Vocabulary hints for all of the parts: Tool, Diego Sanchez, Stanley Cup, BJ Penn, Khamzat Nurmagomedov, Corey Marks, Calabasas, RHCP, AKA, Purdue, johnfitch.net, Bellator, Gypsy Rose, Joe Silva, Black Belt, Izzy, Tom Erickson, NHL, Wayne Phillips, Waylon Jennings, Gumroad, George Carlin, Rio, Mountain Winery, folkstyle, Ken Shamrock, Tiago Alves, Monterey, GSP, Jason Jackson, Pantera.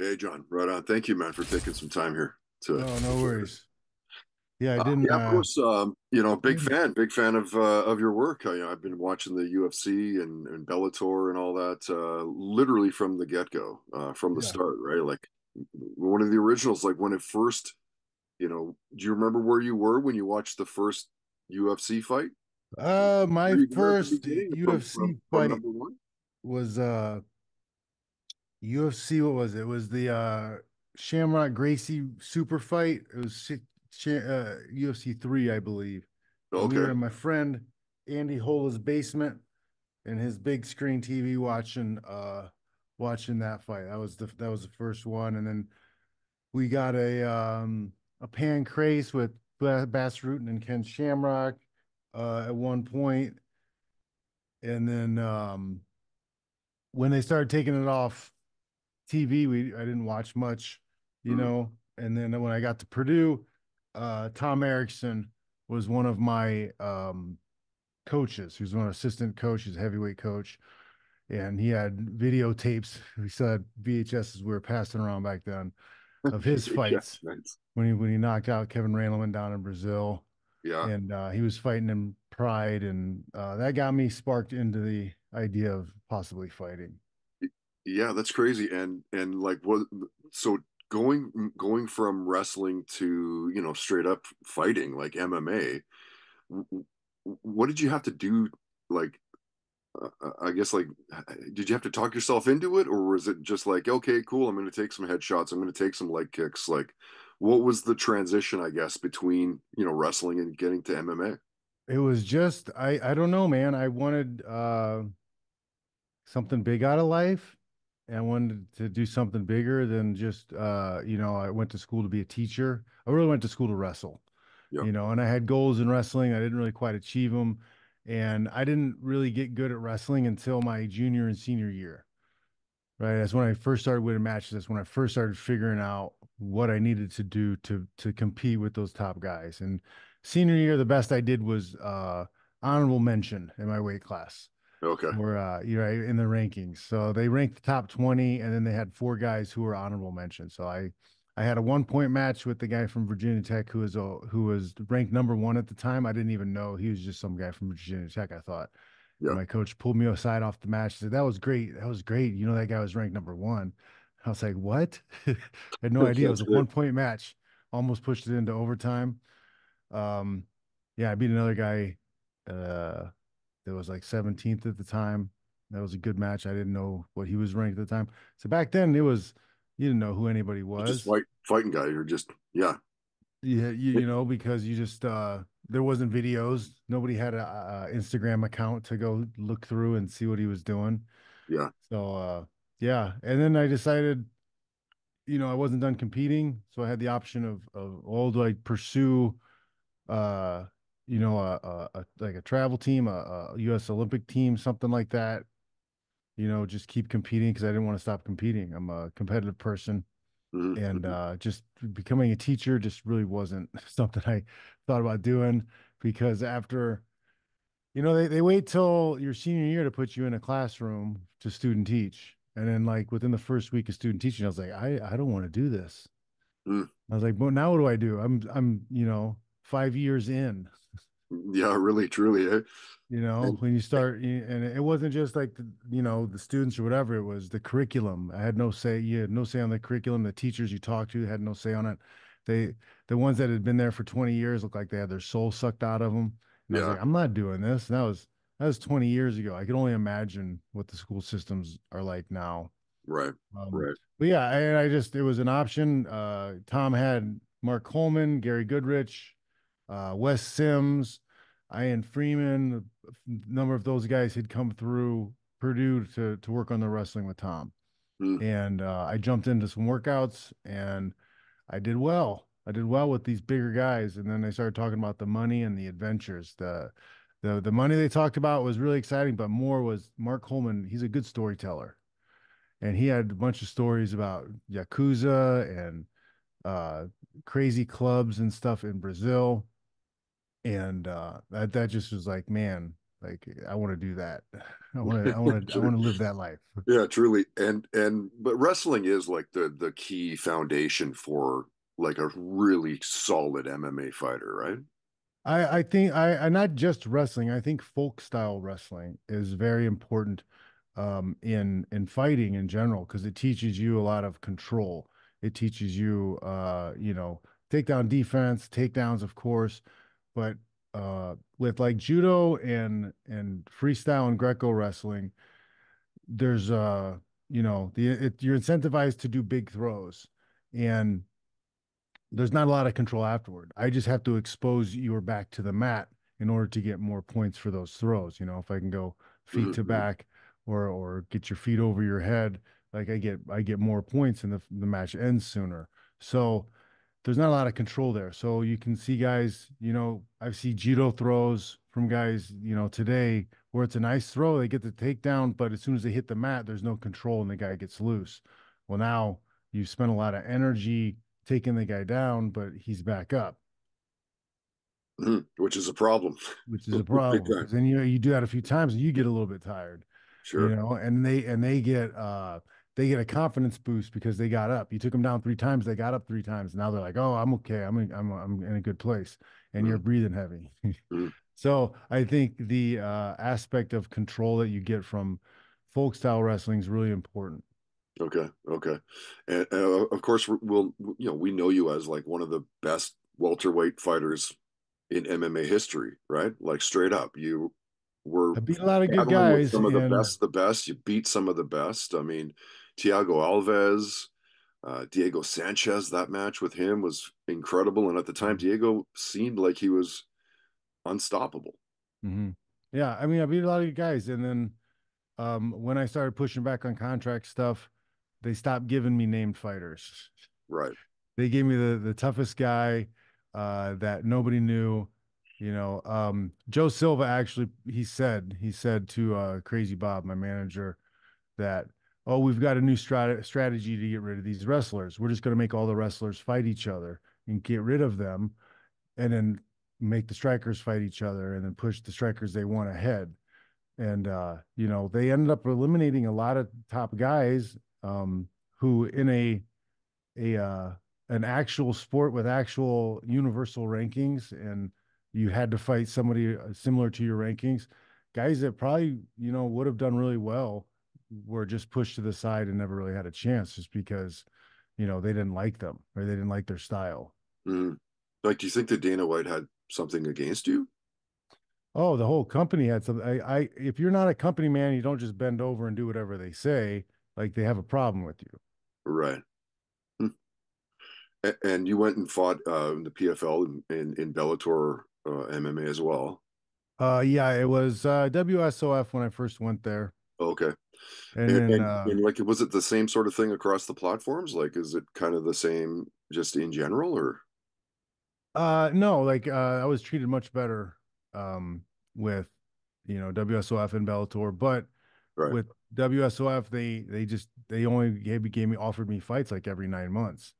Hey, John, right on. Thank you, man, for taking some time here. No worries. Yeah, I didn't. Yeah, of course. You know, big fan of your work. You know, I've been watching the UFC and Bellator and all that, literally from the get go, from the start, right? Like one of the originals, like when it first. You know, do you remember where you were when you watched the first UFC fight? My first UFC fight was UFC. What was it? It was the Shamrock-Gracie super fight. It was UFC 3, I believe. Okay. We were in my friend Andy Hola's basement and his big screen TV watching that fight. That was the first one, and then we got a pan craze with Bas Rutten and Ken Shamrock at one point, and then when they started taking it off TV, I didn't watch much, you know. And then when I got to Purdue, Tom Erickson was one of my coaches. He was one assistant coach, he's a heavyweight coach, and he had videotapes. We still had VHSs we were passing around back then of his fights. Yeah, nice. When he knocked out Kevin Randleman down in Brazil. Yeah. And he was fighting in PRIDE, and that got me sparked into the idea of possibly fighting. Yeah, that's crazy. And like what, so going from wrestling to, you know, straight up fighting, like MMA, what did you have to do? Like, I guess, like, did you have to talk yourself into it, or was it just like, okay, cool, I'm going to take some headshots, I'm going to take some leg kicks? Like, what was the transition, I guess, between, you know, wrestling and getting to MMA? It was just, I don't know, man. I wanted something big out of life, and I wanted to do something bigger than just, you know, I went to school to be a teacher. I really went to school to wrestle, you know, and I had goals in wrestling. I didn't really quite achieve them. And I didn't really get good at wrestling until my junior and senior year, right? That's when I first started winning matches. That's when I first started figuring out what I needed to do to compete with those top guys. And senior year, the best I did was honorable mention in my weight class. Okay. Or, you know, in the rankings. So they ranked the top 20, and then they had 4 guys who were honorable mention. So I had a 1-point match with the guy from Virginia Tech who was ranked #1 at the time. I didn't even know. He was just some guy from Virginia Tech, I thought. Yeah. My coach pulled me aside off the match and said, "That was great. That was great. You know, that guy was ranked #1. I was like, what? I had no idea. It was a 1-point match. Almost pushed it into overtime. Yeah, I beat another guy that was like 17th at the time. That was a good match. I didn't know what he was ranked at the time. So back then it was, you didn't know who anybody was. Just fighting guy. You're just, yeah. You know, because you just, there wasn't videos. Nobody had a Instagram account to go look through and see what he was doing. Yeah. So, yeah. And then I decided, you know, I wasn't done competing. So I had the option of, well, do I pursue, you know, like a travel team, a U.S. Olympic team, something like that. You know, just keep competing, because I didn't want to stop competing. I'm a competitive person, and just becoming a teacher just really wasn't something I thought about doing, because after, you know, they wait till your senior year to put you in a classroom to student teach. And then, like, within the first week of student teaching, I was like, I don't want to do this. I was like, but now what do I do? I'm, you know, 5 years in. Yeah, really, truly. Eh? You know, when you start, and it wasn't just like, you know, the students or whatever, it was the curriculum. I had no say. You had no say on the curriculum. The teachers you talked to had no say on it. The ones that had been there for 20 years looked like they had their soul sucked out of them. And I was like, I'm not doing this. And that was 20 years ago. I could only imagine what the school systems are like now. Right. Right. But yeah, I just, it was an option. Tom had Mark Coleman, Gary Goodrich, Wes Sims, Ian Freeman, a number of those guys had come through Purdue to work on the wrestling with Tom. And I jumped into some workouts, and I did well. I did well with these bigger guys. And then they started talking about the money and the adventures. The money they talked about was really exciting, but more was Mark Coleman. He's a good storyteller, and he had a bunch of stories about Yakuza and crazy clubs and stuff in Brazil. And that just was like, man, Like, I want to do that. I want to live that life. Yeah, truly. But wrestling is like the key foundation for like a really solid MMA fighter, right? I think not just wrestling. I think folk style wrestling is very important in fighting in general, because it teaches you a lot of control. It teaches you, takedown defense, takedowns, of course, but with like judo and freestyle and Greco wrestling, there's you're incentivized to do big throws, and there's not a lot of control afterward. I just have to expose your back to the mat in order to get more points for those throws. You know, if I can go feet to back or get your feet over your head, like I get more points and the match ends sooner. So there's not a lot of control there. So you can see guys, I've seen judo throws from guys, today where it's a nice throw, they get the takedown, but as soon as they hit the mat, there's no control and the guy gets loose. Well, now you've spent a lot of energy taking the guy down, but he's back up. Which is a problem. Which is a problem. Because then you do that a few times and you get a little bit tired. Sure. And they get they get a confidence boost because they got up. You took them down three times. They got up three times. Now they're like, "Oh, I'm okay. I'm in a good place." And you're breathing heavy. So I think the aspect of control that you get from folk style wrestling is really important. Okay. And of course, we know you as like one of the best welterweight fighters in MMA history, right? Like straight up, you were. I beat a lot of good guys. Some of the best. You beat some of the best. I mean, Tiago Alves, Diego Sanchez, that match with him was incredible. And at the time, Diego seemed like he was unstoppable. Mm-hmm. Yeah, I mean, I beat a lot of guys. And then when I started pushing back on contract stuff, they stopped giving me named fighters. Right. They gave me the toughest guy that nobody knew. Joe Silva, actually, he said to Crazy Bob, my manager, that, "Oh, we've got a new strategy to get rid of these wrestlers. We're just going to make all the wrestlers fight each other and get rid of them, and then make the strikers fight each other, and then push the strikers they want ahead." And they ended up eliminating a lot of top guys who, in an actual sport with actual universal rankings, and you had to fight somebody similar to your rankings, guys that probably would have done really well were just pushed to the side and never really had a chance, just because they didn't like them or they didn't like their style. Like, do you think that Dana White had something against you? Oh, the whole company had something. I if you're not a company man, you don't just bend over and do whatever they say. Like, they have a problem with you, right? And you went and fought in the PFL in Bellator MMA as well. Yeah, it was WSOF when I first went there. Okay. And like, was it the same sort of thing across the platforms? Like, is it kind of the same just in general, or? No, like I was treated much better with WSOF and Bellator, but right. With WSOF they only offered me fights like every 9 months,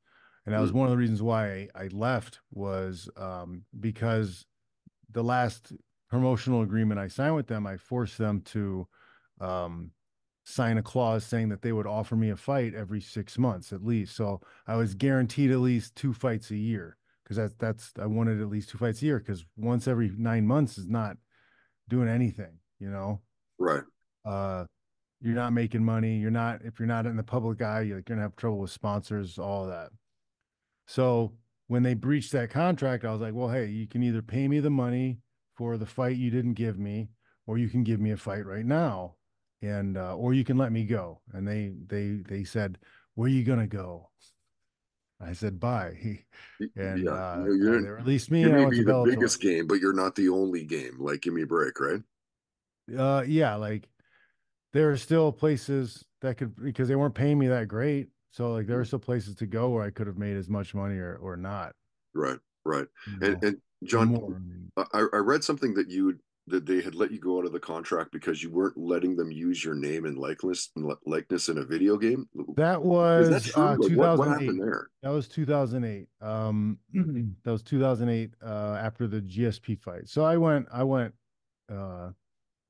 and that was one of the reasons why I left, was because the last promotional agreement I signed with them, I forced them to sign a clause saying that they would offer me a fight every 6 months at least. So I was guaranteed at least 2 fights a year, because I wanted at least 2 fights a year, because once every 9 months is not doing anything, Right. You're not making money. If you're not in the public eye, you're going to have trouble with sponsors, all of that. So when they breached that contract, I was like, well, hey, you can either pay me the money for the fight you didn't give me, or you can give me a fight right now, and or you can let me go. And they said, "Where are you going to go?" I said, "Bye." And yeah, they released me. You may be the biggest game, but you're not the only game. Like, give me a break, right? Yeah, like, there are still places that could, because they weren't paying me that great. So like, there are still places to go where I could have made as much money or not. Right. And John, I read something that they had let you go out of the contract because you weren't letting them use your name and likeness in a video game. That was 2008. What happened there? That was 2008. That was 2008 after the GSP fight. So I went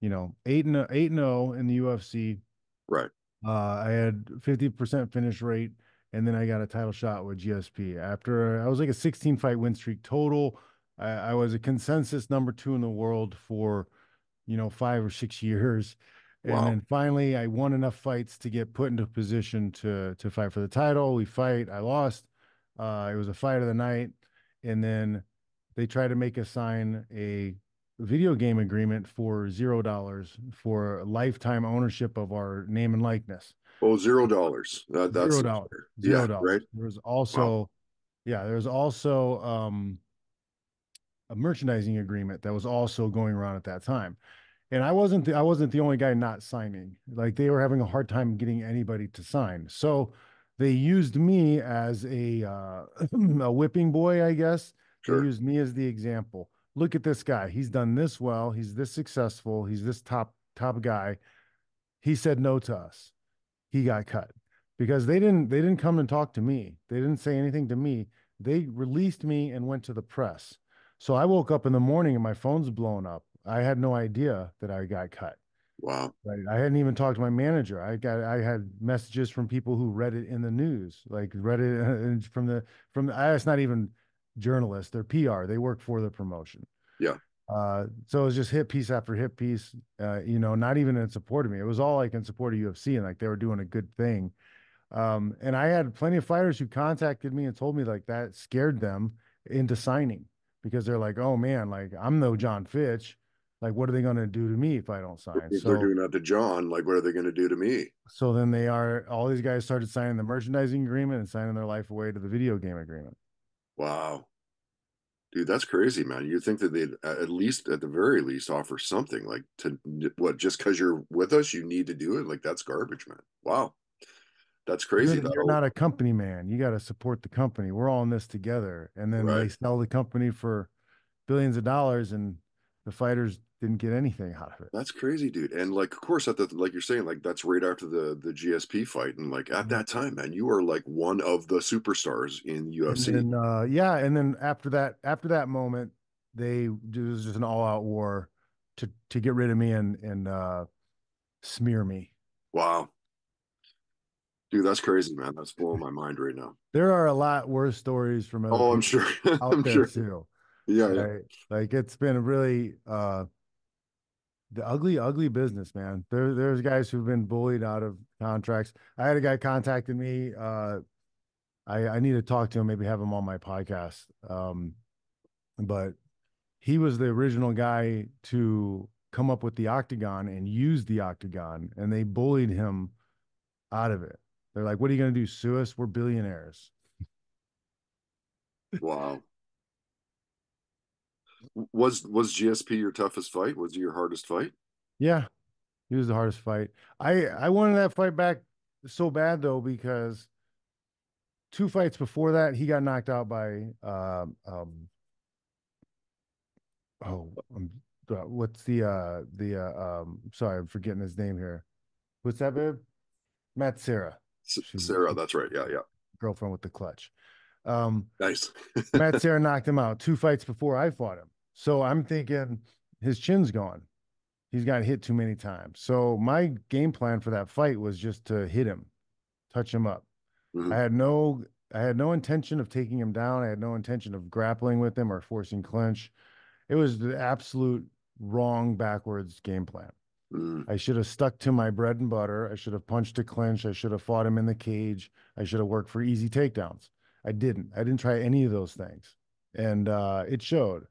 you know, 8-0 in the UFC. Right. I had 50% finish rate, and then I got a title shot with GSP. After I was like a 16-fight win streak total. I was a consensus number 2 in the world for, you know, 5 or 6 years. And wow. Then finally I won enough fights to get put into position to fight for the title. We fight, I lost. It was a fight of the night. And then they tried to make us sign a video game agreement for $0 for lifetime ownership of our name and likeness. Oh, $0. That's $0. $0. Right. There was also, wow. Yeah, there was also, a merchandising agreement that was also going around at that time. And I wasn't the only guy not signing. Like, they were having a hard time getting anybody to sign. So they used me as a whipping boy, I guess. Sure. They used me as the example. Look at this guy. He's done this well. He's this successful. He's this top guy. He said no to us. He got cut because they didn't come and talk to me. They didn't say anything to me. They released me and went to the press. So I woke up in the morning and my phone's blown up. I had no idea that I got cut. Wow. Right? I hadn't even talked to my manager. I had messages from people who read it in the news, like read it from the, it's not even journalists, they're PR. They work for the promotion. Yeah. So it was just hit piece after hit piece, you know, not even in support of me. It was all like in support of UFC, and like they were doing a good thing. And I had plenty of fighters who contacted me and told me like that scared them into signing. Because they're like, oh man, like I'm no John Fitch. Like, what are they going to do to me if I don't sign? If they're doing that to John, like, what are they going to do to me? So then all these guys started signing the merchandising agreement and signing their life away to the video game agreement. Wow. Dude, that's crazy, man. You'd think that they'd at the very least offer something like to what, just because you're with us, you need to do it. Like, that's garbage, man. Wow. That's crazy. You're not a company man. You got to support the company. We're all in this together. And then right. They sell the company for billions of dollars, and the fighters didn't get anything out of it. That's crazy, dude. And like, of course, like you're saying, like that's right after the GSP fight. And like at that time, man, you are like one of the superstars in UFC. And then, yeah. And then after that moment, it was just an all out war to get rid of me and smear me. Wow. Dude, that's crazy, man. That's blowing my mind right now. There are a lot worse stories from other people. I'm sure. I'm sure. Too. Yeah, right? Yeah. Like, it's been a really the ugly, ugly business, man. There's guys who've been bullied out of contracts. I had a guy contacted me. I need to talk to him, maybe have him on my podcast. But he was the original guy to come up with the octagon and use the octagon, and they bullied him out of it. They're like, what are you going to do? Sue us? We're billionaires. Wow. Was GSP your toughest fight? Was it your hardest fight? Yeah, it was the hardest fight. I wanted that fight back so bad, though, because 2 fights before that, he got knocked out by, what's sorry, I'm forgetting his name here. What's that, babe? Matt Serra. Serra, that's right. Yeah, yeah. Girlfriend with the clutch. Nice. Matt Serra knocked him out 2 fights before I fought him. So I'm thinking his chin's gone. He's got hit too many times. So my game plan for that fight was just to hit him, touch him up. Mm-hmm. I had no intention of taking him down. I had no intention of grappling with him or forcing clinch. It was the absolute wrong backwards game plan. I should have stuck to my bread and butter. I should have punched a clinch. I should have fought him in the cage. I should have worked for easy takedowns. I didn't try any of those things. And it showed.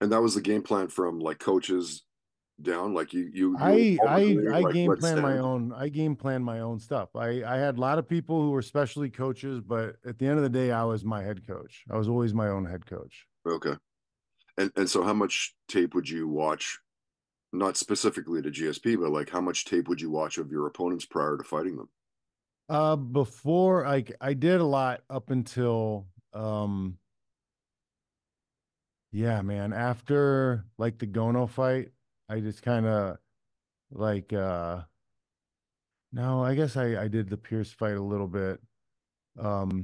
And that was the game plan from like coaches down. Like I game planned my own. I game planned my own stuff. I had a lot of people who were specialty coaches, but at the end of the day, I was my head coach. I was always my own head coach. Okay. And so how much tape would you watch? Not specifically to GSP, but like how much tape would you watch of your opponents prior to fighting them? Before I did a lot up until, yeah, man, after like the Gono fight, I just kind of like, no, I guess I did the Pierce fight a little bit. But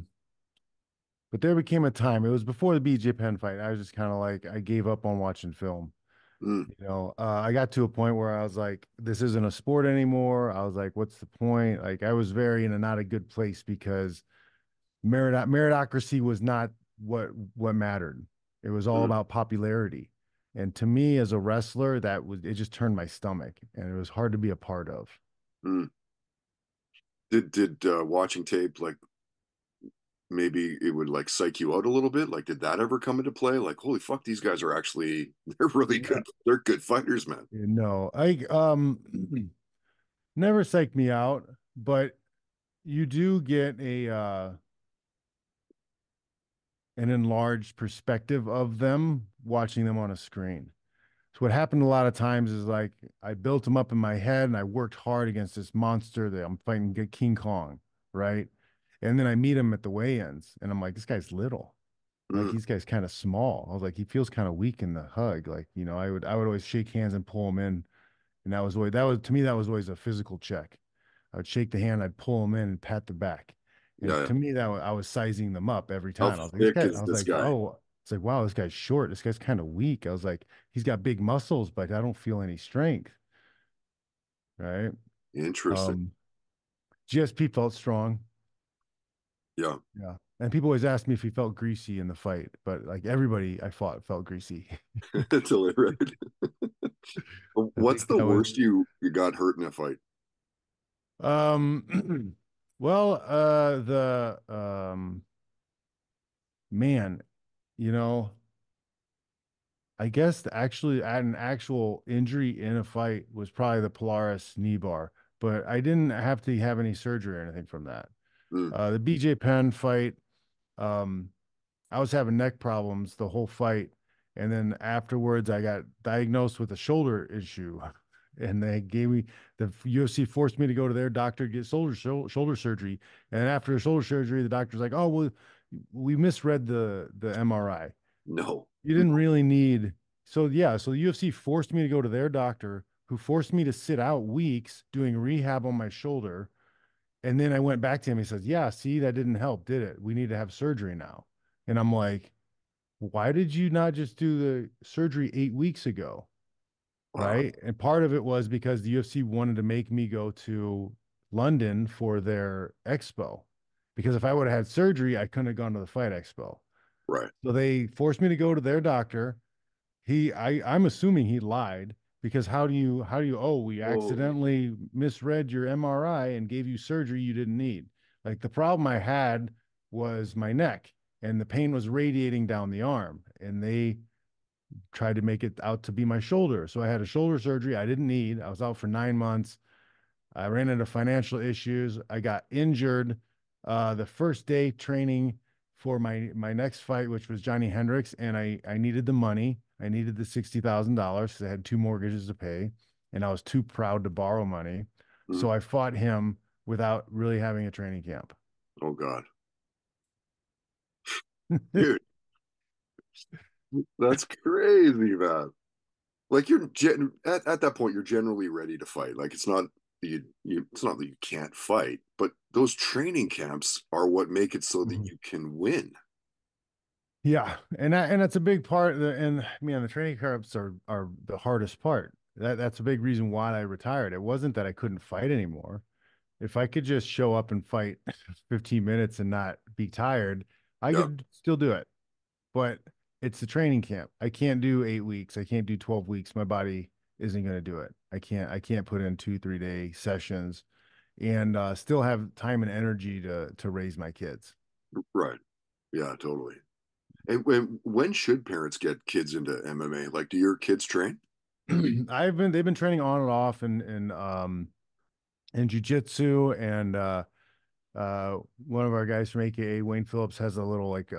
there became a time, it was before the BJ Penn fight. I was just kind of like, I gave up on watching film. You know, I got to a point where I was like, this isn't a sport anymore. I was like, what's the point? Like, I was very in a not a good place because meritocracy was not what mattered. It was all about popularity. And to me as a wrestler, that was, it just turned my stomach and it was hard to be a part of. Did watching tape, like maybe it would like psych you out a little bit? Like, did that ever come into play? Like, holy fuck, these guys are actually, they're really good. They're good fighters, man. No, I, never psyched me out, but you do get a, an enlarged perspective of them watching them on a screen. So what happened a lot of times is like, I built them up in my head and I worked hard against this monster that I'm fighting, King Kong, right? And then I meet him at the weigh-ins and I'm like, this guy's little. Like, this guy's kind of small. I was like, he feels kind of weak in the hug. Like, you know, I would always shake hands and pull him in. And that was, to me, that was always a physical check. I would shake the hand, I'd pull him in and pat the back. And to me, that I was sizing them up every time. How thick is this guy? Oh, it's like, wow, this guy's short. This guy's kind of weak. I was like, he's got big muscles, but I don't feel any strength. Right. Interesting. GSP felt strong. Yeah. Yeah. And people always ask me if he felt greasy in the fight, but like everybody I fought felt greasy. Until it right. What's the worst you got hurt in a fight? Well, man, you know, I guess an actual injury in a fight was probably the Polaris knee bar, but I didn't have to have any surgery or anything from that. The BJ Penn fight, I was having neck problems the whole fight. And then afterwards I got diagnosed with a shoulder issue and they gave me, the UFC forced me to go to their doctor, get shoulder surgery. And after shoulder surgery, the doctor's like, oh, well, we misread the MRI. No, you didn't really need. So yeah. So the UFC forced me to go to their doctor who forced me to sit out weeks doing rehab on my shoulder. And then I went back to him. He says, yeah, see, that didn't help, did it? We need to have surgery now. And I'm like, why did you not just do the surgery 8 weeks ago? Wow. Right. And part of it was because the UFC wanted to make me go to London for their expo. Because if I would have had surgery, I couldn't have gone to the Fight Expo. Right. So they forced me to go to their doctor. I'm assuming he lied. Because how do you, oh, we accidentally misread your MRI and gave you surgery you didn't need. Like, the problem I had was my neck and the pain was radiating down the arm and they tried to make it out to be my shoulder. So I had a shoulder surgery I didn't need. I was out for 9 months. I ran into financial issues. I got injured the first day training for my next fight, which was Johnny Hendricks. And I needed the money. I needed the $60,000 because I had 2 mortgages to pay and I was too proud to borrow money. So I fought him without really having a training camp. Oh God. Dude, that's crazy, man. Like, you're at that point, you're generally ready to fight. Like, it's not that you can't fight, but those training camps are what make it so that you can win. Yeah, and that's a big part. And man, the training camps are the hardest part. That's a big reason why I retired. It wasn't that I couldn't fight anymore. If I could just show up and fight 15 minutes and not be tired, I could still do it. But it's the training camp. I can't do 8 weeks. I can't do 12 weeks. My body isn't going to do it. I can't put in 2-3 day sessions and still have time and energy to raise my kids. Right. Yeah, totally. And when should parents get kids into MMA? Like, do your kids train? They've been training on and off in jiu-jitsu, and one of our guys from AKA, Wayne Phillips, has a little like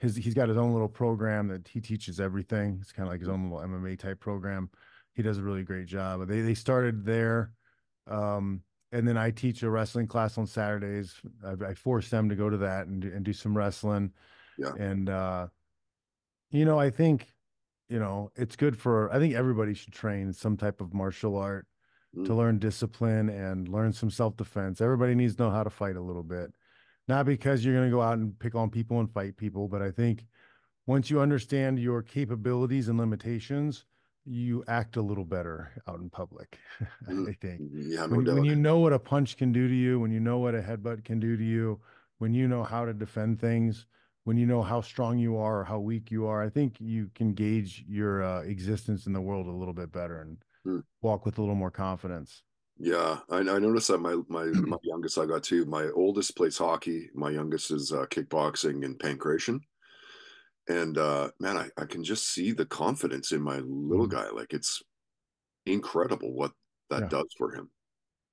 he's got his own little program that he teaches everything. It's kind of like his own little MMA type program. He does a really great job. They started there, and then I teach a wrestling class on Saturdays. I force them to go to that and do some wrestling. Yeah. And, you know, I think, you know, it's good for, I think everybody should train some type of martial art to learn discipline and learn some self-defense. Everybody needs to know how to fight a little bit, not because you're going to go out and pick on people and fight people. But I think once you understand your capabilities and limitations, you act a little better out in public. I think yeah, when you know what a punch can do to you, when you know what a headbutt can do to you, when you know how to defend things, when you know how strong you are or how weak you are, I think you can gauge your existence in the world a little bit better and walk with a little more confidence. Yeah, I noticed that my youngest, I got two. My oldest plays hockey. My youngest is kickboxing and pancration. And man, I can just see the confidence in my little guy. Like, it's incredible what that does for him.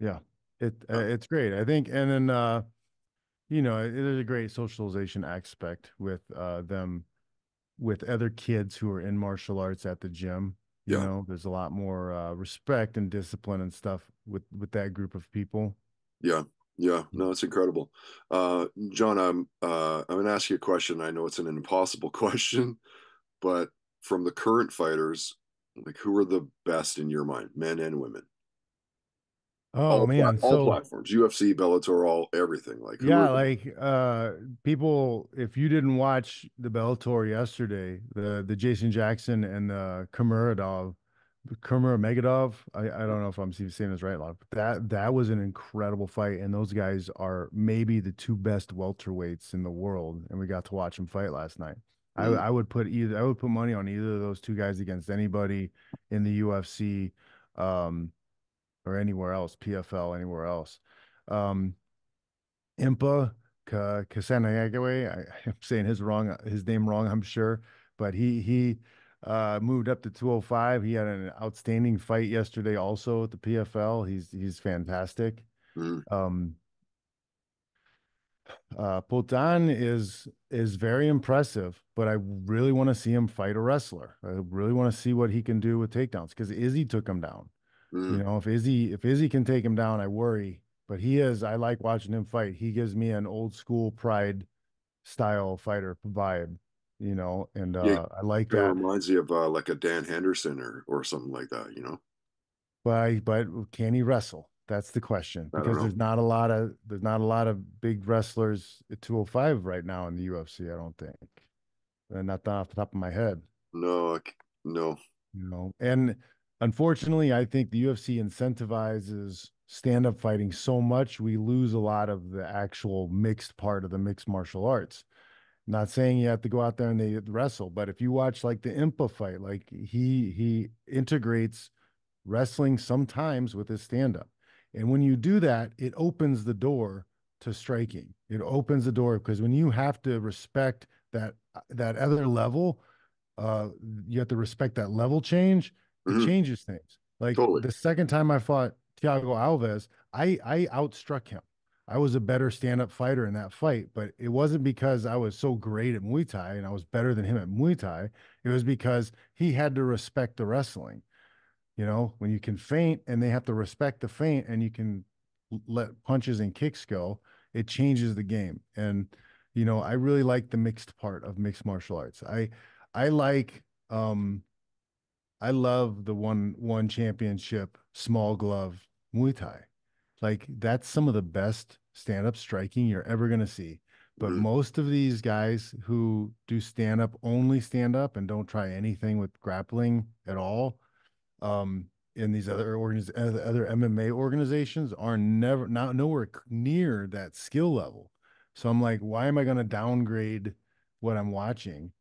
Yeah, it's great. I think, and then you know, there's a great socialization aspect with them, with other kids who are in martial arts at the gym. You know, there's a lot more respect and discipline and stuff with that group of people. Yeah. Yeah, no, it's incredible. John, I'm going to ask you a question. I know it's an impossible question, but from the current fighters, like, who are the best in your mind, men and women? Oh, all, man. All platforms, UFC, Bellator, all everything. Like, yeah, like people, if you didn't watch the Bellator yesterday, the Jason Jackson and the Khamzat Nurmagomedov, I don't know if I'm saying this right, but that was an incredible fight, and those guys are maybe the two best welterweights in the world, and we got to watch them fight last night. I would put I would put money on either of those two guys against anybody in the UFC or anywhere else, PFL, anywhere else. Impa Kasanagwe, I'm saying his name wrong, I'm sure, but he moved up to 205. He had an outstanding fight yesterday also at the PFL. He's fantastic. Potan is very impressive, but I really want to see him fight a wrestler. I really want to see what he can do with takedowns, because Izzy took him down. You know, if Izzy can take him down, I worry. But I like watching him fight. He gives me an old school Pride style fighter vibe. You know, and I like that. It reminds me of like a Dan Henderson or something like that, you know. But can he wrestle? That's the question, because there's not a lot of big wrestlers at 205 right now in the UFC, I don't think. And not off the top of my head. No. You know, and unfortunately, I think the UFC incentivizes stand-up fighting so much, we lose a lot of the actual mixed part of the mixed martial arts. Not saying you have to go out there and they wrestle, but if you watch like the Impa fight, like he integrates wrestling sometimes with his stand-up. And when you do that, it opens the door to striking. It opens the door, because when you have to respect that other level, you have to respect that level change, it changes things. Like the second time I fought Tiago Alves, I outstruck him. I was a better stand-up fighter in that fight, but it wasn't because I was so great at Muay Thai and I was better than him at Muay Thai. It was because he had to respect the wrestling. You know, when you can feint and they have to respect the feint and you can let punches and kicks go, it changes the game. And, you know, I really like the mixed part of mixed martial arts. I love the ONE Championship small glove Muay Thai. Like, that's some of the best stand-up striking you're ever going to see. But most of these guys who do stand-up, only stand-up, and don't try anything with grappling at all, in these other MMA organizations, are nowhere near that skill level. So I'm like, why am I going to downgrade what I'm watching,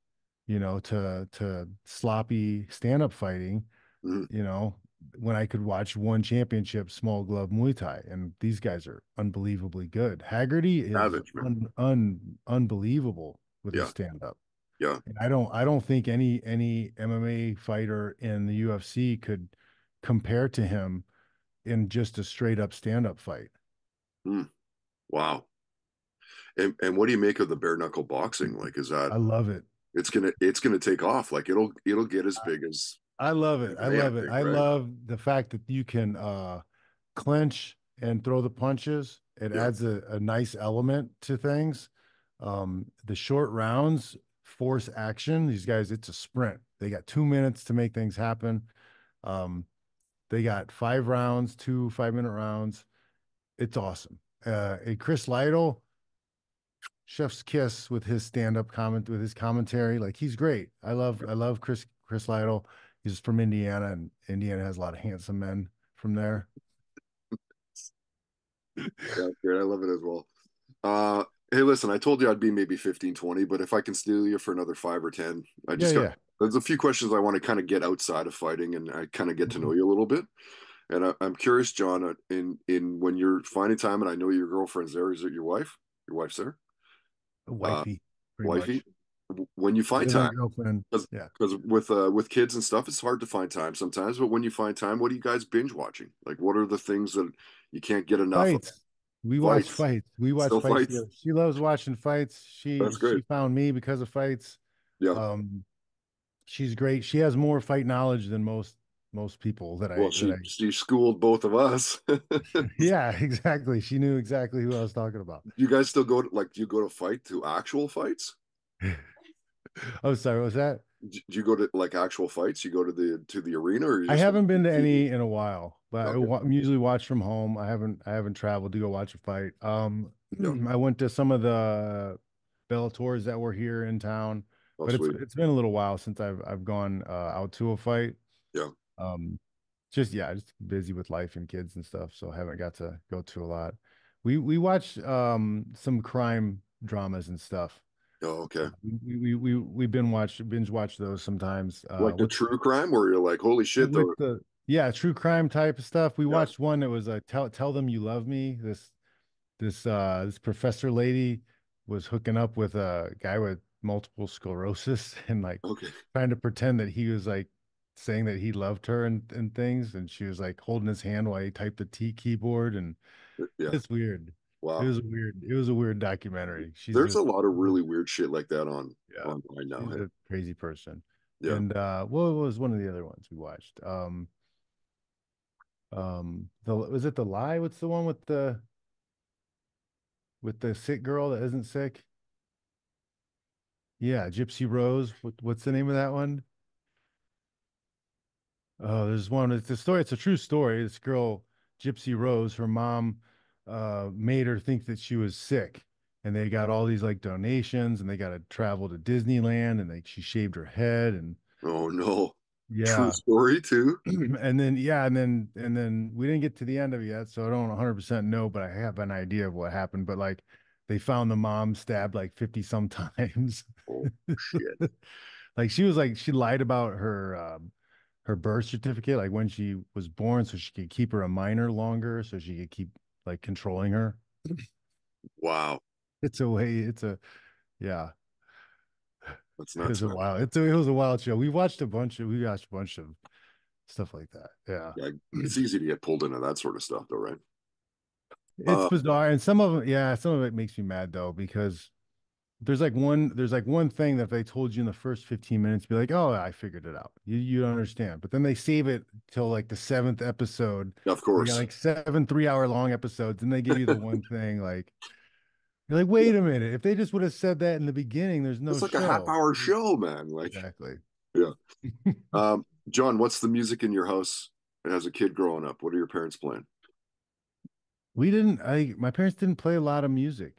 you know, to sloppy stand-up fighting, you know, when I could watch ONE Championship small glove Muay Thai? And these guys are unbelievably good. Haggerty is unbelievable with his stand-up. Yeah. And I don't think any MMA fighter in the UFC could compare to him in just a straight up stand-up fight. Wow. And what do you make of the bare knuckle boxing? Like, is that, I love it. It's gonna take off. Like, it'll get as big as, I love it. I love the fact that you can clinch and throw the punches. It adds a nice element to things. The short rounds force action. These guys, it's a sprint. They got 2 minutes to make things happen. They got 5 rounds, 2 5-minute rounds. It's awesome. A Chris Lytle, chef's kiss with his stand-up commentary. Like, he's great. I love Chris Lytle. He's from Indiana, and Indiana has a lot of handsome men from there. Yeah, I love it as well. Hey, listen, I told you I'd be maybe 15, 20, but if I can steal you for another 5 or 10, I just there's a few questions I want to kind of get outside of fighting, and I kind of get to know you a little bit. And I'm curious, John, in when you're finding time, and I know your girlfriend's there, is it your wife? Your wife's there? Wifey. When you find time, because with kids and stuff, it's hard to find time sometimes. But when you find time, what do you guys binge watching? Like, what are the things that you can't get enough of? We watch fights. She loves watching fights. She found me because of fights. Yeah. She's great. She has more fight knowledge than most people that she schooled both of us. Yeah, exactly. She knew exactly who I was talking about. You guys still go to, like, do you go to actual fights? I'm sorry, what was that? Do you go to like actual fights? You go to the arena? Or I haven't been to any in a while, but I'm usually watch from home. I haven't traveled to go watch a fight. I went to some of the Bellators that were here in town, but it's been a little while since I've gone out to a fight. Yeah. Just busy with life and kids and stuff, so I haven't got to go to a lot. We watch some crime dramas and stuff. Oh, okay. We've binge watch those sometimes. Like the true crime, where you're like, holy shit! True crime type of stuff. We watched one that was like, tell them you love me. This professor lady was hooking up with a guy with multiple sclerosis and trying to pretend that he was like saying that he loved her and things, and she was like holding his hand while he typed the T keyboard, and it's weird. Wow. It was a weird documentary. There's a lot of really weird shit like that online now. She's a crazy person. Yeah. And it was one of the other ones we watched. Was it The Lie? What's the one with the sick girl that isn't sick? Yeah, Gypsy Rose. What's the name of that one? Oh, there's one. It's a story. It's a true story. This girl, Gypsy Rose, her mom made her think that she was sick, and they got all these like donations, and they got to travel to Disneyland, and she shaved her head, and oh no, yeah, true story too. and then we didn't get to the end of it yet, so I don't 100% know, but I have an idea of what happened. But like, they found the mom stabbed like 50 some times. Oh shit! Like, she lied about her birth certificate, like when she was born, so she could keep her a minor longer, so she could keep like controlling her. Wow. That's nuts. It was a wild show. We watched a bunch of stuff like that. Yeah. It's easy to get pulled into that sort of stuff though, right? It's bizarre. And some of it makes me mad though, because there's one thing that if they told you in the first 15 minutes, be like, oh, I figured it out. You don't understand. But then they save it till like the 7th episode. Of course. Like 7 3-hour long episodes, and they give you the one thing. Like, you're like, wait a minute. If they just would have said that in the beginning, it's like a half-hour show, man. Like, exactly. Yeah. John, what's the music in your house as a kid growing up? What are your parents playing? My parents didn't play a lot of music.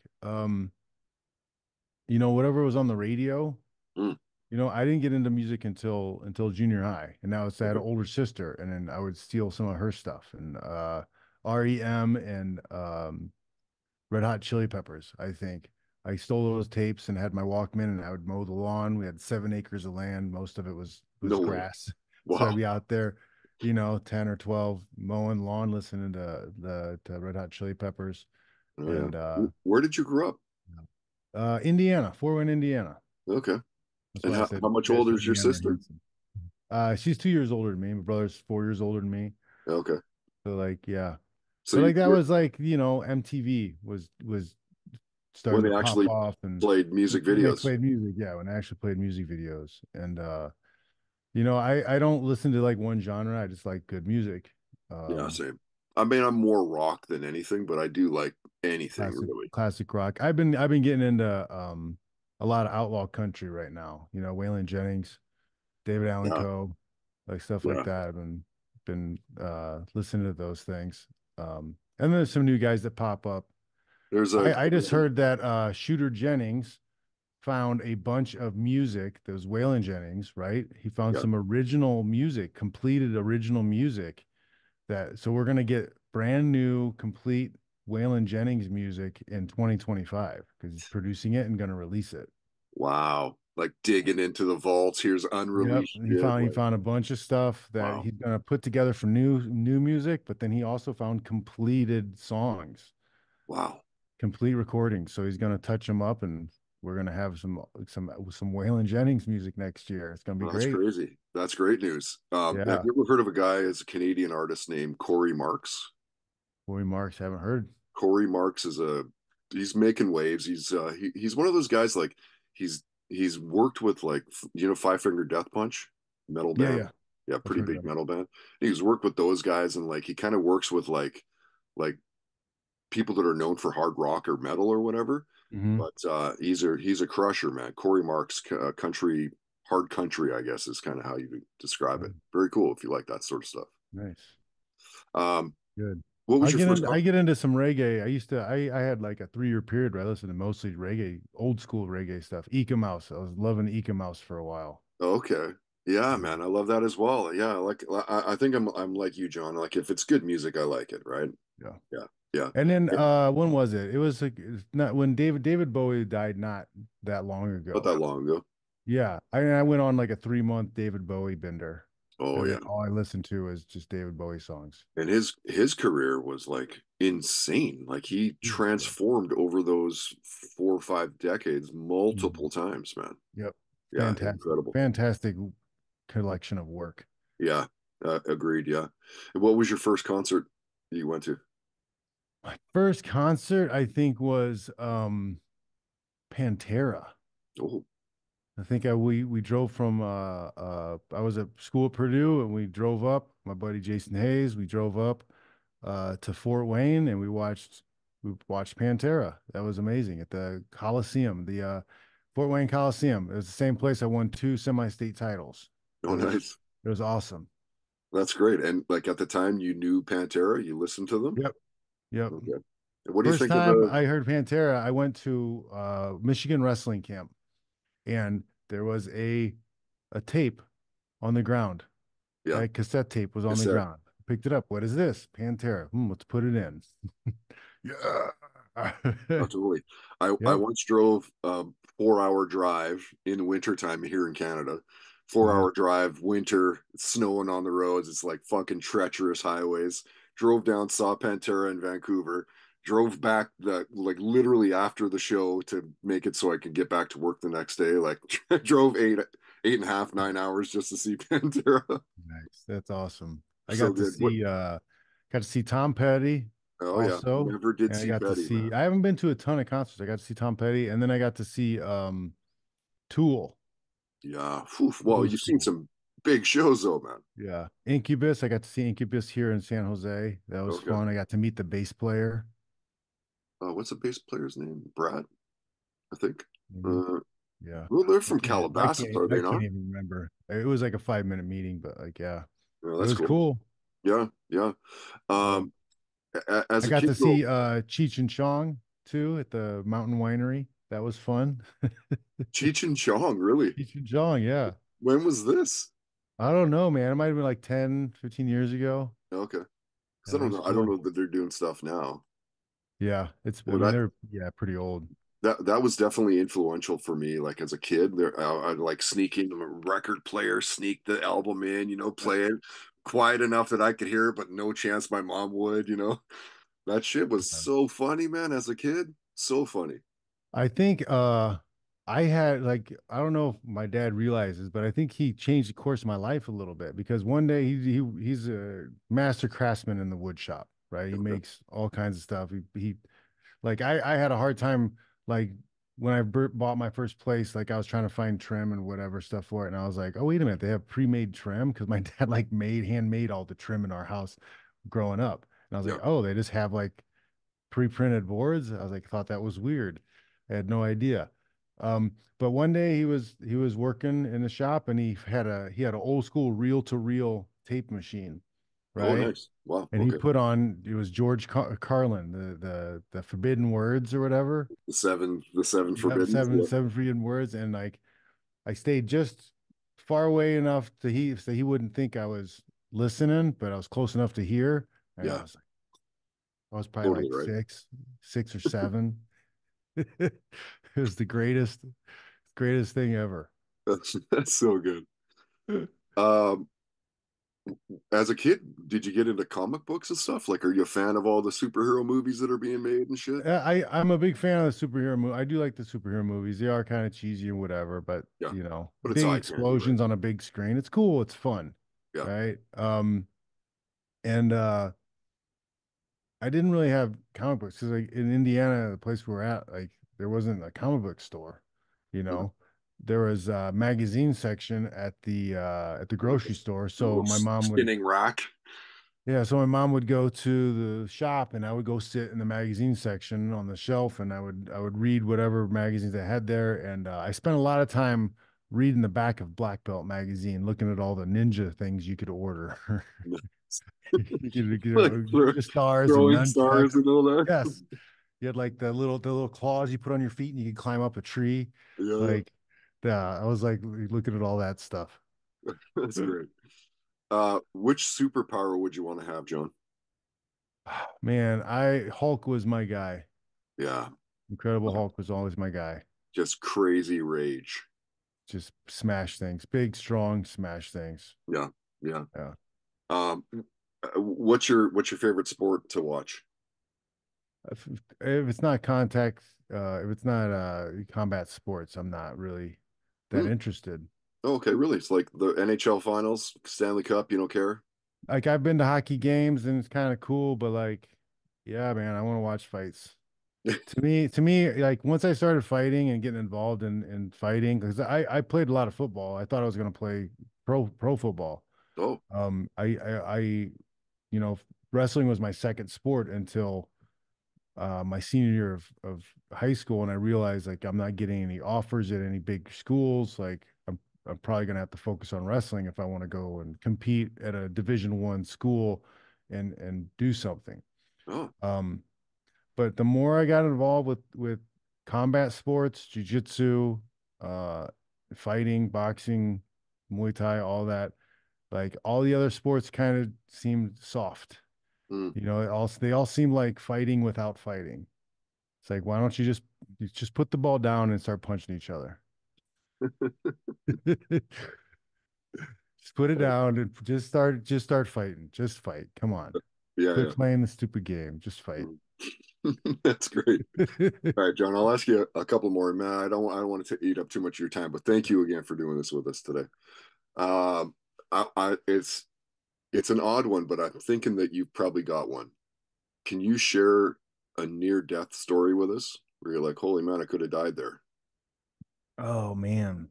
Whatever was on the radio, I didn't get into music until junior high. And now I had an older sister, and then I would steal some of her stuff, and REM and Red Hot Chili Peppers. I think I stole those tapes and had my Walkman, and I would mow the lawn. We had 7 acres of land. Most of it was grass. Wow. So I'd be out there, 10 or 12 mowing lawn, listening to the Red Hot Chili Peppers. Oh, yeah. And where did you grow up? Indiana, Fort Wayne, Indiana. Okay. And how much older is your sister? She's 2 years older than me. My brother's 4 years older than me. Okay. So MTV was starting when they to actually pop off and played music videos. Played music, yeah. When I actually played music videos, and I don't listen to like one genre. I just like good music. Same. I mean, I'm more rock than anything, but I do like anything really. Classic rock. I've been getting into a lot of outlaw country right now. Waylon Jennings, David Allan Coe, like stuff like that. I've been listening to those things. And there's some new guys that pop up. I just heard that Shooter Jennings found a bunch of music. There was Waylon Jennings, right? He found some original music, completed original music. That so we're gonna get brand new, complete Waylon Jennings music in 2025 because he's producing it and gonna release it. Wow. Like digging into the vaults. Here's unreleased. Yep. He found a bunch of stuff that he's gonna put together for new music, but then he also found completed songs. Wow. Complete recordings. So he's gonna touch them up, and we're gonna have some Waylon Jennings music next year. It's gonna be great. That's crazy. That's great news. Have you ever heard of a guy as a Canadian artist named Corey Marks? Corey Marks, haven't heard. Corey Marks is he's making waves. He's one of those guys, like he's worked with, like, you know, Five Finger Death Punch metal band. Yeah, pretty big metal band. He's worked with those guys, and like he kind of works with like people that are known for hard rock or metal or whatever. Mm-hmm. But he's a crusher, man. Corey Marks, country, hard country, I guess, is kind of how you describe it. Very cool if you like that sort of stuff. Nice. Good. What was your first? I get into some reggae. I had like a 3-year period where I listened to mostly reggae, old school reggae stuff. Eka Mouse. I was loving Eka Mouse for a while. Okay. Yeah, man, I love that as well. Yeah, I think I'm like you, John. Like if it's good music, I like it, right? Yeah. Yeah. Yeah. And then when was it? It was like not when David Bowie died, not that long ago. Not that long ago. Yeah. I went on like a 3-month David Bowie bender. Oh yeah. All I listened to was just David Bowie songs. And his career was like insane. Like he transformed over those 4 or 5 decades multiple times, man. Yep. Yeah. Fantastic. Incredible. Fantastic collection of work. Yeah. Agreed. Yeah. And what was your first concert you went to? My first concert, I think, was Pantera. Oh, I think we drove from I was at school at Purdue, and we drove up. My buddy Jason Hayes, we drove up to Fort Wayne, and we watched Pantera. That was amazing at the Coliseum, the Fort Wayne Coliseum. It was the same place I won 2 semi-state titles. Oh, nice! It was awesome. That's great. And like at the time, you knew Pantera. You listened to them. Yep. Yep. Okay. What do you think? First time I heard Pantera, I went to Michigan wrestling camp, and there was a tape on the ground. Yeah, right? Cassette tape was on the ground. I picked it up. What is this? Pantera. Let's put it in. Yeah, absolutely. I once drove a 4-hour drive in wintertime here in Canada. 4-hour drive, winter, it's snowing on the roads. It's like fucking treacherous highways. Drove down, saw Pantera in Vancouver, drove back like literally after the show to make it so I could get back to work the next day. Like drove 8.5, 9 hours just to see Pantera. Nice. That's awesome. I got to see Tom Petty. Oh also. Yeah. Never did and see I got Petty. To see, I haven't been to a ton of concerts. I got to see Tom Petty, and then I got to see Tool. Yeah. Oof. Well, you've seen some big shows though, man. Yeah. Incubus. I got to see Incubus here in San Jose. That was fun. I got to meet the bass player. What's the bass player's name? Brad, I think. Yeah. Well, they're from Calabasas, are they not? I can't even remember. It was like a 5-minute meeting, but like, yeah that's cool. Yeah. Yeah. As I got to see Cheech and Chong too at the Mountain Winery. That was fun. Cheech and Chong, really? Cheech and Chong, yeah. When was this? I don't know, man. It might have been like 10, 15 years ago. Okay. Because I don't know. Cool. I don't know that they're doing stuff now. Yeah. They're pretty old. That was definitely influential for me. Like as a kid, I'd like sneak into a record player, sneak the album in, you know, play it quiet enough that I could hear it, but no chance my mom would, you know. That shit was so funny, man, as a kid. So funny. I think I had like, I don't know if my dad realizes, but I think he changed the course of my life a little bit, because one day he's a master craftsman in the wood shop, right? He makes all kinds of stuff. He like, I had a hard time, like when I bought my first place, like I was trying to find trim and whatever stuff for it. And I was like, oh, wait a minute, they have pre-made trim. Cause my dad like handmade all the trim in our house growing up. And I was like, oh, they just have like pre-printed boards. I was like, thought that was weird. I had no idea. But one day he was working in the shop, and he had an old school reel-to-reel tape machine, right? Oh, nice. Wow. And he put on, it was George Carlin, the forbidden words or whatever. The seven forbidden words. And like, I stayed just far away enough to so he wouldn't think I was listening, but I was close enough to hear. And yeah. I was probably totally like six or seven. It was the greatest thing ever. That's so good. As a kid, did you get into comic books and stuff? Like, are you a fan of all the superhero movies that are being made and shit? I'm a big fan of the superhero movie. I do like the superhero movies. They are kind of cheesy and whatever, but yeah. You know, but big explosions on a big screen. It's cool. It's fun. Yeah. Right. I didn't really have comic books because, like, in Indiana, the place we were at, like, there wasn't a comic book store. You know, there was a magazine section at the grocery store. So my mom would spinning rack. Yeah, so my mom would go to the shop, and I would go sit in the magazine section on the shelf, and I would read whatever magazines they had there. And I spent a lot of time reading the back of Black Belt magazine, looking at all the ninja things you could order. Like stars and all that. Yes, you had like the little claws you put on your feet, and you could climb up a tree. Yeah. Like, yeah, I was like looking at all that stuff. That's great. Which superpower would you want to have, John? Man, Hulk was my guy. Yeah, Incredible Hulk was always my guy. Just crazy rage. Just smash things, big, strong, smash things. Yeah, yeah, yeah. What's your favorite sport to watch? If it's not contact, combat sports, I'm not really that interested. Oh, okay, really? It's like the NHL finals, Stanley Cup. You don't care? Like, I've been to hockey games and it's kind of cool, but like, yeah, man, I want to watch fights. to me, like, once I started fighting and getting involved in fighting, because I played a lot of football. I thought I was going to play pro football. Oh, you know, wrestling was my second sport until my senior year of high school, and I realized, like, I'm not getting any offers at any big schools. Like, I'm probably gonna have to focus on wrestling if I want to go and compete at a Division I school and do something. Oh. But the more I got involved with combat sports, jiu-jitsu, fighting, boxing, Muay Thai, all that. Like, all the other sports kind of seemed soft, you know. They all seem like fighting without fighting. It's like, why don't you just put the ball down and start punching each other? Just put it down and just start fighting. Just fight. Come on. Yeah. They're playing the stupid game. Just fight. That's great. All right, John. I'll ask you a couple more, man. I don't want to eat up too much of your time, but thank you again for doing this with us today. It's an odd one, but I'm thinking that you've probably got one. Can you share a near-death story with us where you're like, holy man, I could have died there? Oh man,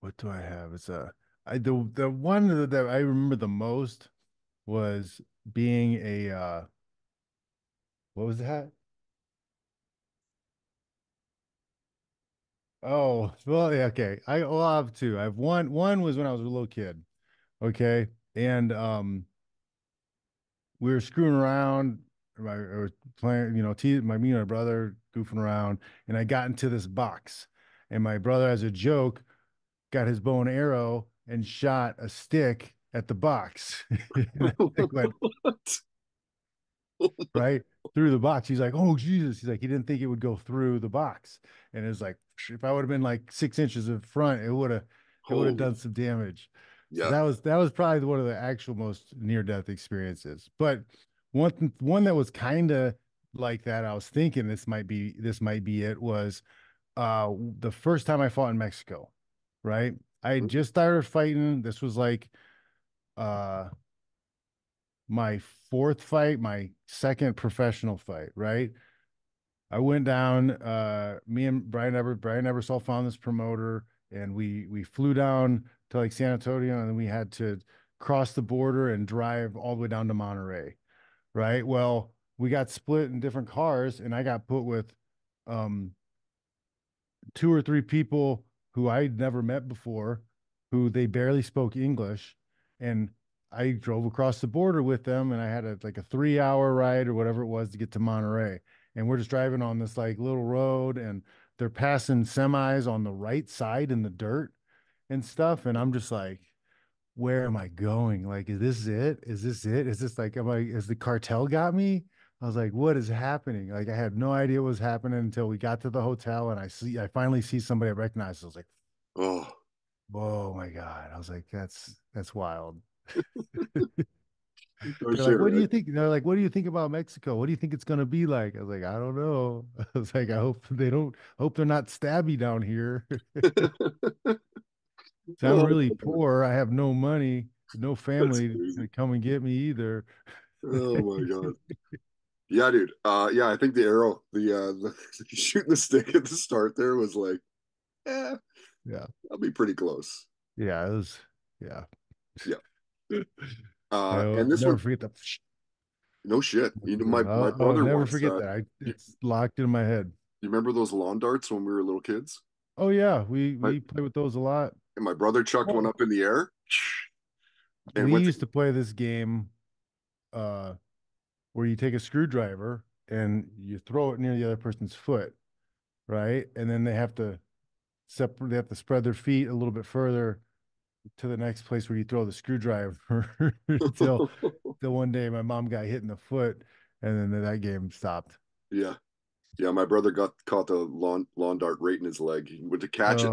what do I have? It's the one that I remember the most was being a what was that? Oh, well, yeah, okay. I have two. I have one. One was when I was a little kid. Okay. And we were screwing around. I was playing, you know, me and my brother goofing around. And I got into this box. And my brother, as a joke, got his bow and arrow and shot a stick at the box. Right through the box. He's like, oh Jesus. He's like, he didn't think it would go through the box. And it's like, if I would have been like 6 inches in front, it would have done some damage. Yeah. So that was probably one of the actual most near-death experiences. But one that was kind of like that, I was thinking this might be it, was the first time I fought in Mexico. Right. I had just started fighting. This was like my fourth fight, my second professional fight, right? I went down, me and Brian Ebersol found this promoter, and we flew down to like San Antonio, and then we had to cross the border and drive all the way down to Monterey, right? Well, we got split in different cars, and I got put with two or three people who I'd never met before, who they barely spoke English, and I drove across the border with them, and I had like a 3-hour ride or whatever it was to get to Monterey. And we're just driving on this like little road, and they're passing semis on the right side in the dirt and stuff. And I'm just like, where am I going? Like, is this it? Is this it? Is this like, am I, is the cartel got me? I was like, what is happening? Like, I had no idea what was happening until we got to the hotel, and I finally see somebody I recognize. I was like, oh my God. I was like, that's wild. They're sure, like, what do you think? They're like, what do you think about Mexico? What do you think it's going to be like? I was like, I don't know. I was like, I hope they don't, hope they're not stabby down here. So I'm really poor. I have no money, no family to come and get me either. Oh my God. Yeah, dude. Yeah, I think the arrow, the shooting the stick at the start there was like, yeah, I'll be pretty close. Yeah, it was. Yeah. Yeah. And this one, forget that. No shit. You know, my brother I'll never forget that. It's locked in my head. You remember those lawn darts when we were little kids? Oh yeah, we play with those a lot. And my brother chucked one up in the air. And we used to play this game, where you take a screwdriver and you throw it near the other person's foot, right? And then they have to separate. They have to spread their feet a little bit further to the next place where you throw the screwdriver. Until the one day my mom got hit in the foot, and then that game stopped. Yeah, yeah. My brother caught the lawn dart right in his leg. He went to catch it.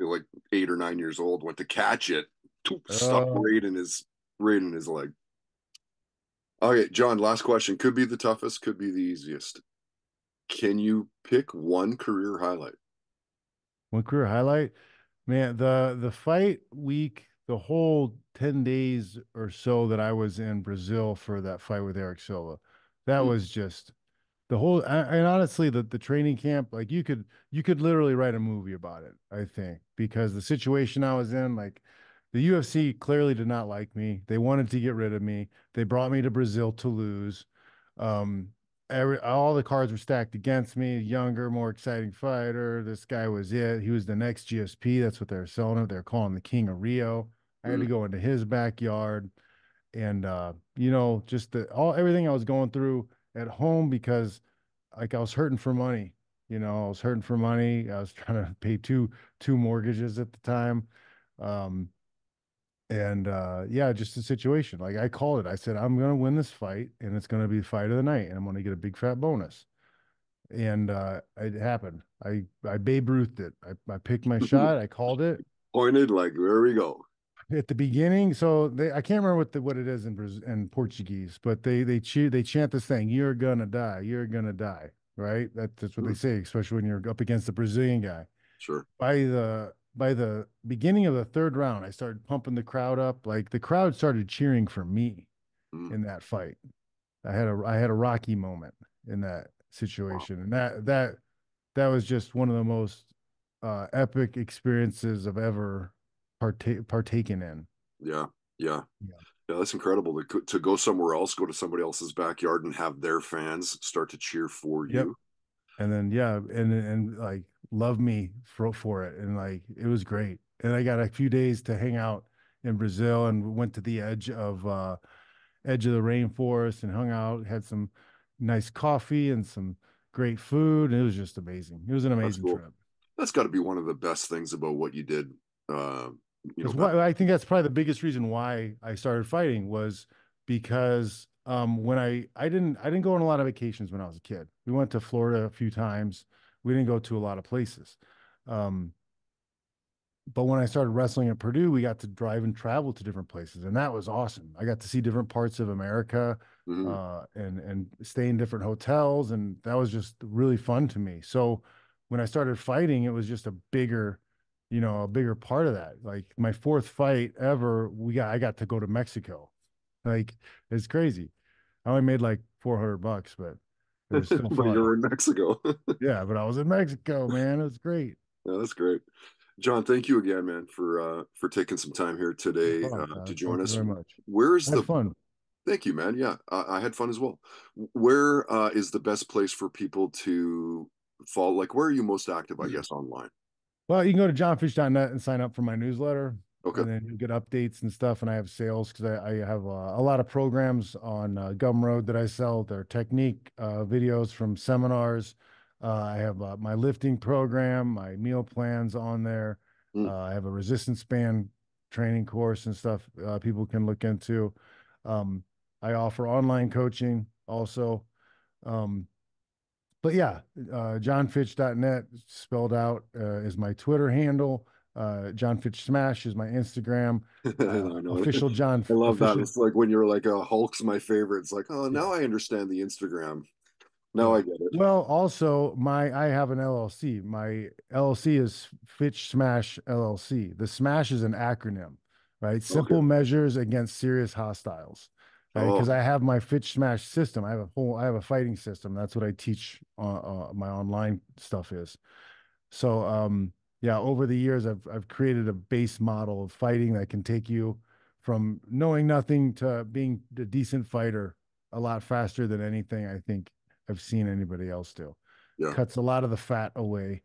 Like 8 or 9 years old, went to catch it, stuck right in his leg. Okay, John, last question. Could be the toughest, could be the easiest. Can you pick one career highlight? One career highlight? Man, the fight week, the whole 10 days or so that I was in Brazil for that fight with Eric Silva, that was just the whole, and honestly, the training camp, like you could literally write a movie about it, I think, because the situation I was in, like the UFC clearly did not like me. They wanted to get rid of me. They brought me to Brazil to lose. All the cards were stacked against me. Younger, more exciting fighter. This guy was it. He was the next GSP. That's what they're selling him. They're calling him the King of Rio. I had to go into his backyard, and you know, just everything I was going through at home, because like I was hurting for money, you know, I was hurting for money. I was trying to pay two mortgages at the time. Yeah, just the situation. Like I called it, I said, I'm going to win this fight, and it's going to be the fight of the night, and I'm going to get a big fat bonus. And, it happened. I Babe Ruthed it. I picked my shot. I called it. Pointed like, there we go. At the beginning, so I can't remember what it is in Portuguese, but they chant this thing: "You're gonna die, you're gonna die." Right? That's what they say, especially when you're up against the Brazilian guy. Sure. By the beginning of the third round, I started pumping the crowd up. Like the crowd started cheering for me in that fight. I had a Rocky moment in that situation, and that was just one of the most epic experiences I've ever partaken in. Yeah, that's incredible to go somewhere else, go to somebody else's backyard and have their fans start to cheer for you. And then and like love me for it, and like it was great. And I got a few days to hang out in Brazil, and went to the edge of the rainforest and hung out, had some nice coffee and some great food, and it was just amazing. It was an amazing trip. That's got to be one of the best things about what you did. I think that's probably the biggest reason why I started fighting, was because when I didn't go on a lot of vacations when I was a kid. We went to Florida a few times. We didn't go to a lot of places. But when I started wrestling at Purdue, we got to drive and travel to different places, and that was awesome. I got to see different parts of America, and stay in different hotels, and that was just really fun to me. So when I started fighting, it was just a bigger, you know, a bigger part of that. Like my fourth fight ever, I got to go to Mexico. Like it's crazy. I only made like $400, but it was still fun. You were in Mexico. Yeah, but I was in Mexico, man. It was great. Yeah, that's great. John, thank you again, man, for taking some time here today to join us. Very much. Where's the fun? Thank you, man. Yeah, I had fun as well. Where is the best place for people to follow? Like, where are you most active, I guess, online? Well, you can go to johnfitch.net and sign up for my newsletter. Okay. And then you get updates and stuff. And I have sales because I have a lot of programs on Gumroad that I sell. They're technique videos from seminars. I have my lifting program, my meal plans on there. I have a resistance band training course and stuff people can look into. I offer online coaching also. But yeah, johnfitch.net spelled out is my Twitter handle. John Fitch Smash is my Instagram. Official John. I love that. It's like when you're like, oh, Hulk's my favorite. It's like, oh, now I understand the Instagram. Now I get it. Well, also I have an LLC. My LLC is Fitch Smash LLC. The Smash is an acronym, right? Simple measures against serious hostiles. Because I have my Fitch Smash system. I have a fighting system. That's what I teach on my online stuff is. So, yeah, over the years, I've created a base model of fighting that can take you from knowing nothing to being a decent fighter a lot faster than anything I think I've seen anybody else do. Yeah. Cuts a lot of the fat away,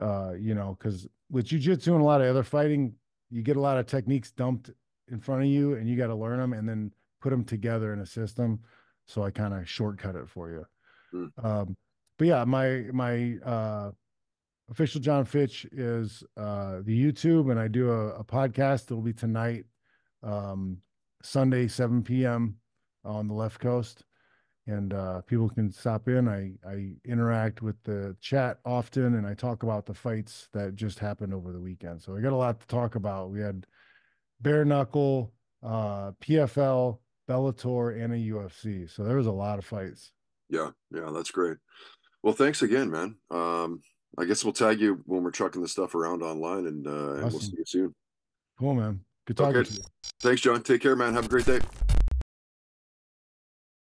you know, because with jiu-jitsu and a lot of other fighting, you get a lot of techniques dumped in front of you, and you got to learn them and then put them together in a system. So I kind of shortcut it for you. Mm. But yeah, my Official John Fitch is the YouTube, and I do a podcast. It'll be tonight, Sunday, 7 p.m. on the left coast. And people can stop in. I interact with the chat often, and I talk about the fights that just happened over the weekend. So I got a lot to talk about. We had bare knuckle, PFL, Bellator, and a UFC. So there was a lot of fights. Yeah, yeah, that's great. Well, thanks again, man. I guess we'll tag you when we're trucking the stuff around online, and we'll see you soon. Cool, man. Good talking to you. Thanks, John. Take care, man. Have a great day.